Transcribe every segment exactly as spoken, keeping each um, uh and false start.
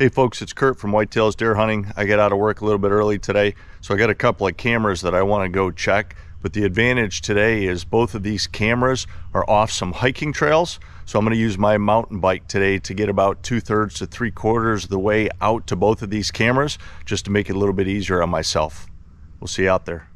Hey folks, it's Kurt from Whitetails Deer Hunting. I got out of work a little bit early today, so I got a couple of cameras that I want to go check. But the advantage today is both of these cameras are off some hiking trails. So I'm going to use my mountain bike today to get about two thirds to three quarters of the way out to both of these cameras, just to make it a little bit easier on myself. We'll see you out there.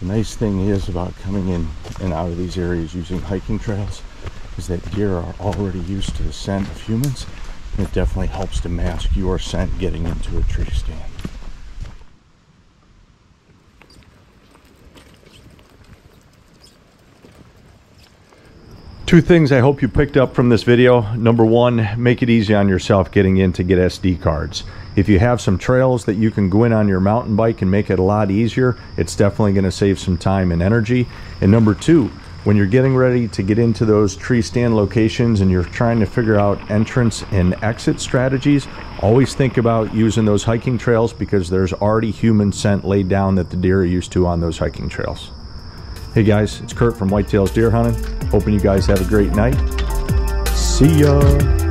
The nice thing is about coming in and out of these areas using hiking trails is that deer are already used to the scent of humans, and it definitely helps to mask your scent getting into a tree stand. Two things I hope you picked up from this video. Number one, make it easy on yourself getting in to get S D cards. If you have some trails that you can go in on your mountain bike and make it a lot easier, it's definitely going to save some time and energy. And number two, when you're getting ready to get into those tree stand locations and you're trying to figure out entrance and exit strategies, always think about using those hiking trails, because there's already human scent laid down that the deer are used to on those hiking trails. Hey guys, it's Kurt from Whitetails Deer Hunting. Hoping you guys have a great night. See ya.